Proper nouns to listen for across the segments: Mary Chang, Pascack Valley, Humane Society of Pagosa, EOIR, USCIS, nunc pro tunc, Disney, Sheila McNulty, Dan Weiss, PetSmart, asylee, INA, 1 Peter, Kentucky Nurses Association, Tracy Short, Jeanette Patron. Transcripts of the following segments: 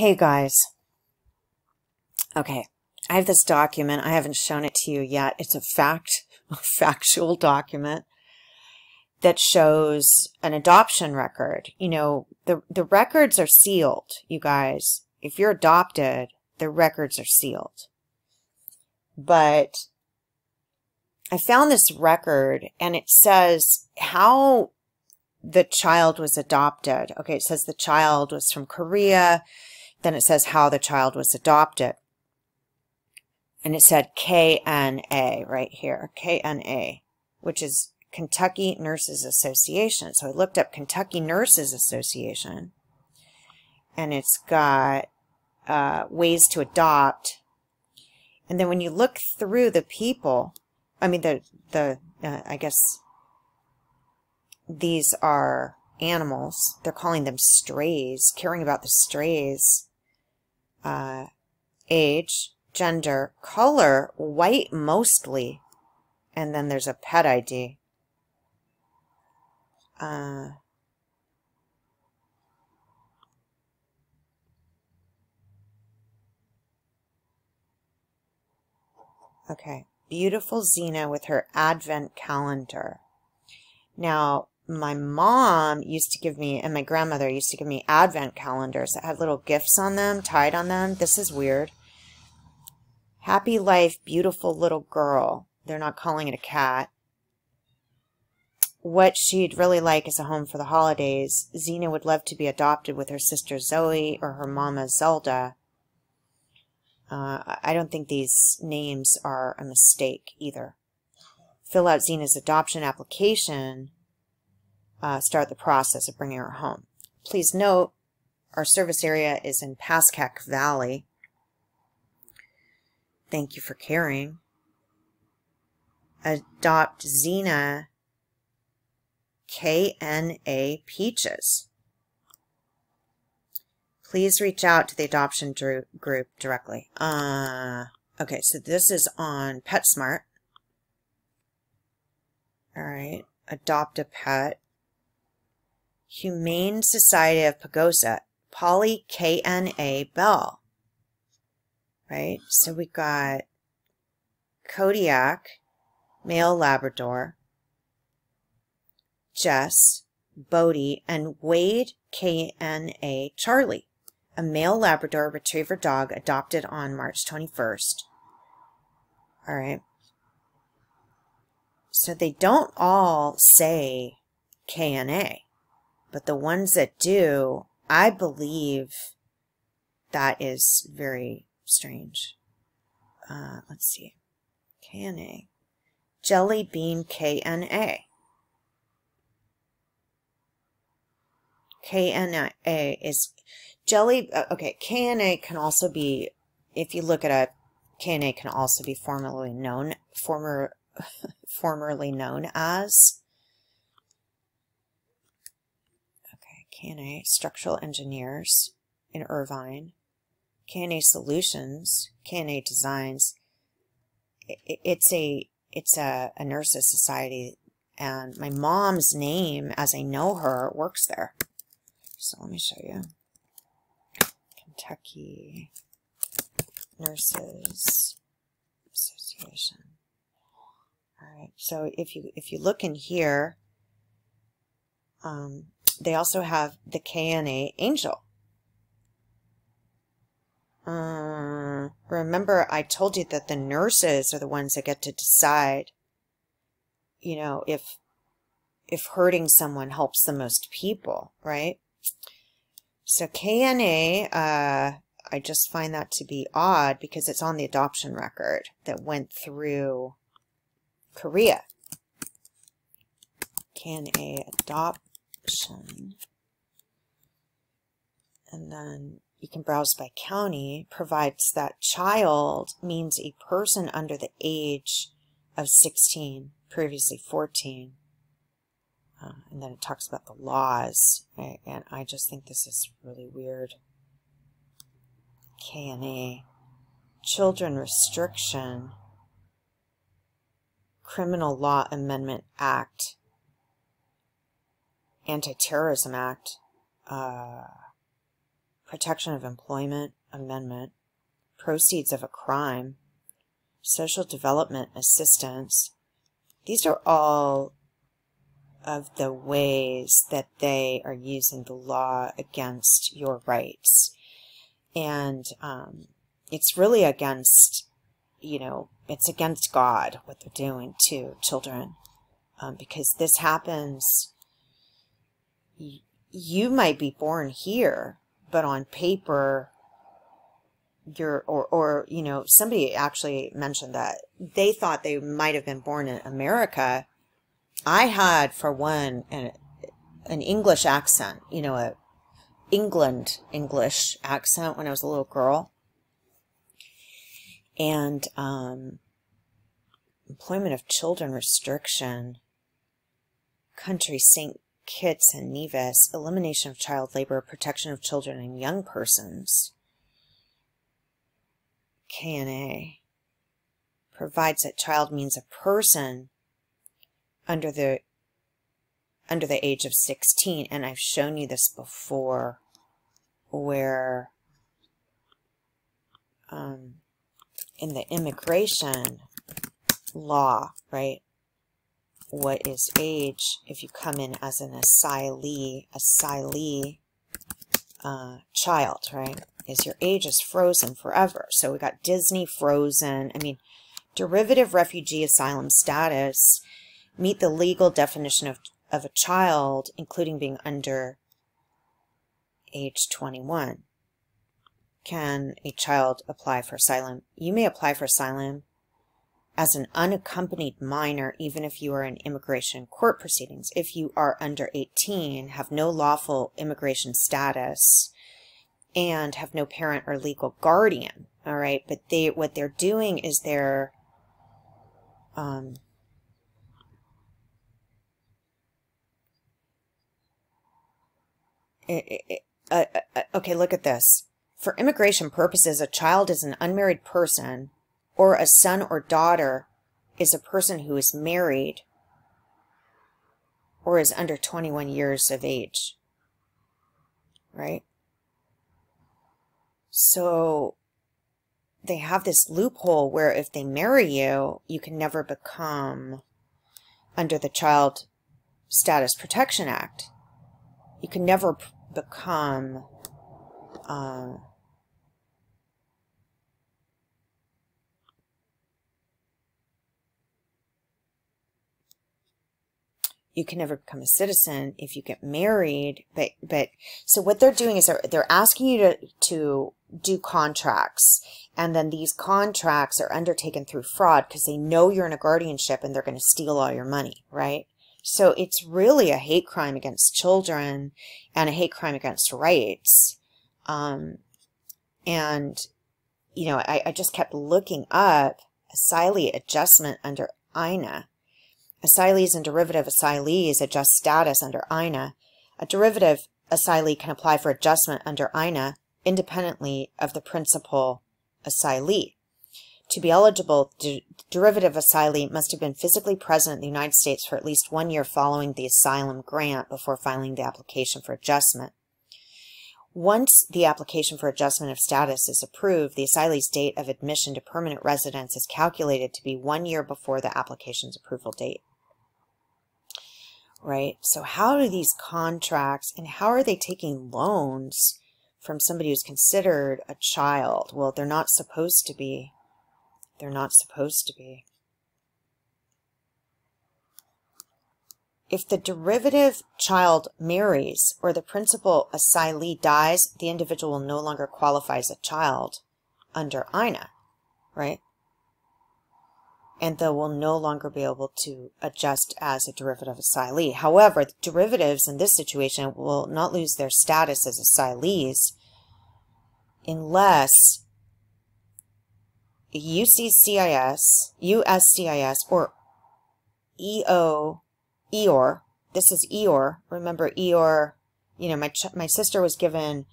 Hey guys. Okay. I have this document. I haven't shown it to you yet. It's a factual document that shows an adoption record. You know, the records are sealed, you guys. If you're adopted, the records are sealed. But I found this record and it says how the child was adopted. Okay, it says the child was from Korea. Then it says how the child was adopted. And it said KNA right here, KNA, which is Kentucky Nurses Association. So I looked up Kentucky Nurses Association, and it's got ways to adopt. And then when you look through the people, I mean I guess these are animals. They're calling them strays, caring about the strays, age, gender, color, white mostly, and then there's a pet ID. Okay, beautiful Zena with her advent calendar. Now, my mom used to give me, and my grandmother used to give me advent calendars that had little gifts on them, tied on them. This is weird. Happy life, beautiful little girl. They're not calling it a cat. What she'd really like is a home for the holidays. Zena would love to be adopted with her sister Zoe or her mama Zelda. I don't think these names are a mistake either. Fill out Zena's adoption application. Start the process of bringing her home. Please note, our service area is in Pascack Valley. Thank you for caring. Adopt Zena KNA Peaches. Please reach out to the adoption group directly. Okay, so this is on PetSmart. All right, adopt a pet. Humane Society of Pagosa, Polly KNA Bell. Right, so we got Kodiak, male Labrador, Jess, Bodie, and Wade KNA Charlie, a male Labrador retriever dog adopted on March 21st. All right. So they don't all say KNA, but the ones that do, I believe that is very strange. Let's see. KNA. Jelly Bean KNA. KNA is jelly. Okay, KNA can also be, if you look it up, KNA can also be formerly known as. Okay, KNA Structural Engineers in Irvine, KNA Solutions, KNA Designs. It's a nurses society, and my mom's name, as I know her, works there. So let me show you. Kentucky Nurses Association. All right. So if you look in here, they also have the KNA Angel. Remember, I told you that the nurses are the ones that get to decide, you know, if hurting someone helps the most people, right? So KNA, I just find that to be odd because it's on the adoption record that went through Korea. KNA adoption. And then you can browse by county, provides that child means a person under the age of 16, previously 14. And then it talks about the laws, and I just think this is really weird. KNA, Children Restriction, Criminal Law Amendment Act, Anti-Terrorism Act, protection of employment, amendment, proceeds of a crime, social development assistance. These are all of the ways that they are using the law against your rights. And it's really against, you know, it's against God what they're doing to children, because this happens. You might be born here, but on paper, you're, or you know, somebody actually mentioned that they thought they might have been born in America. I had, for one, an English accent, you know, a England English accent when I was a little girl. And employment of children restriction, country St. Kitts and Nevis, elimination of child labor, protection of children and young persons, KNA, provides that child means a person under the age of 16, and I've shown you this before, where in the immigration law, right, what is age? If you come in as an asylee child, right, is your age is frozen forever. So we got Disney frozen. I mean, derivative refugee asylum status meet the legal definition of a child, including being under age 21. Can a child apply for asylum? You may apply for asylum as an unaccompanied minor, even if you are in immigration court proceedings. If you are under 18, have no lawful immigration status, and have no parent or legal guardian, all right? But what they're doing is they're okay, look at this. For immigration purposes, a child is an unmarried person, or a son or daughter is a person who is married or is under 21 years of age, right? So they have this loophole where if they marry you, you can never become under the Child Status Protection Act. You can never become... you can never become a citizen if you get married, but so what they're doing is they're asking you to do contracts, and then these contracts are undertaken through fraud because they know you're in a guardianship and they're going to steal all your money, right? So it's really a hate crime against children and a hate crime against rights. And, you know, I just kept looking up asylee adjustment under INA. Asylees and derivative asylees adjust status under INA. A derivative asylee can apply for adjustment under INA independently of the principal asylee. To be eligible, the derivative asylee must have been physically present in the United States for at least 1 year following the asylum grant before filing the application for adjustment. Once the application for adjustment of status is approved, the asylee's date of admission to permanent residence is calculated to be 1 year before the application's approval date. Right? So how do these contracts, and how are they taking loans from somebody who's considered a child? Well, they're not supposed to be. They're not supposed to be. If the derivative child marries or the principal asylee dies, the individual no longer qualifies as a child under INA, right? And they will no longer be able to adjust as a derivative asylee. However, the derivatives in this situation will not lose their status as asylees unless USCIS, or EOIR, this is EOIR. Remember EOIR, you know, my sister was given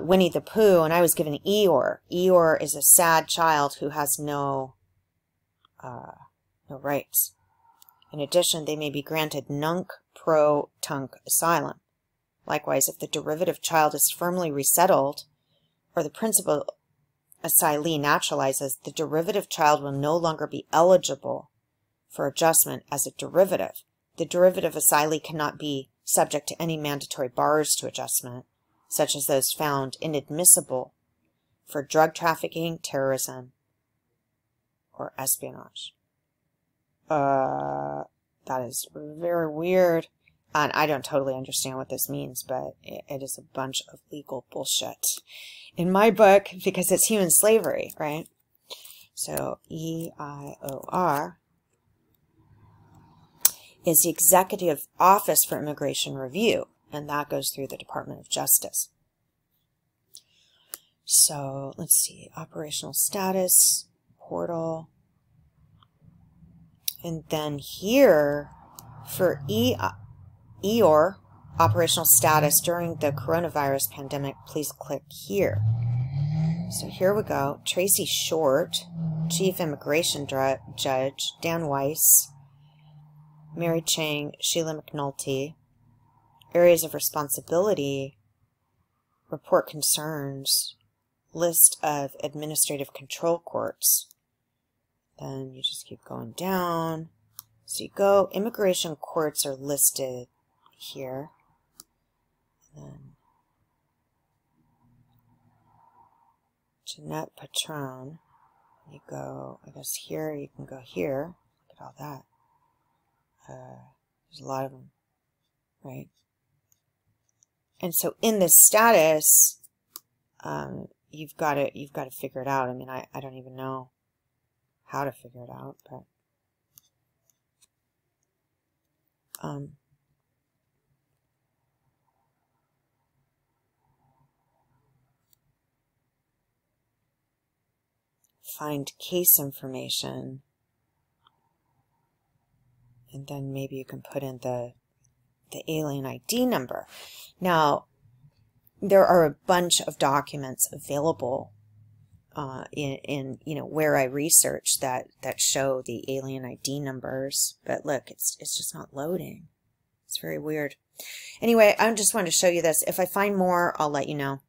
Winnie the Pooh, and I was given EOIR. EOIR is a sad child who has no rights. In addition, they may be granted nunc pro tunc asylum. Likewise, if the derivative child is firmly resettled, or the principal asylee naturalizes, the derivative child will no longer be eligible for adjustment as a derivative. The derivative asylee cannot be subject to any mandatory bars to adjustment, such as those found inadmissible for drug trafficking, terrorism, or espionage. That is very weird, and I don't totally understand what this means, but it is a bunch of legal bullshit in my book, because it's human slavery, right? So EIOR is the Executive Office for Immigration Review, and that goes through the Department of Justice. So let's see, operational status, portal. And then here, for EOIR, operational status during the coronavirus pandemic, please click here. So here we go. Tracy Short, Chief Immigration Judge, Dan Weiss, Mary Chang, Sheila McNulty. Areas of responsibility, report concerns, list of administrative control courts. Then you just keep going down. So you go, immigration courts are listed here. And then Jeanette Patron. You go, I guess here, you can go here. Look at all that. There's a lot of them, right? And so in this status, you've got to figure it out. I mean, I don't even know how to figure it out, but find case information, and then maybe you can put in the alien ID number. Now, there are a bunch of documents available in where I research that show the alien ID numbers, but look, it's just not loading. It's very weird. Anyway, I just wanted to show you this. If I find more, I'll let you know.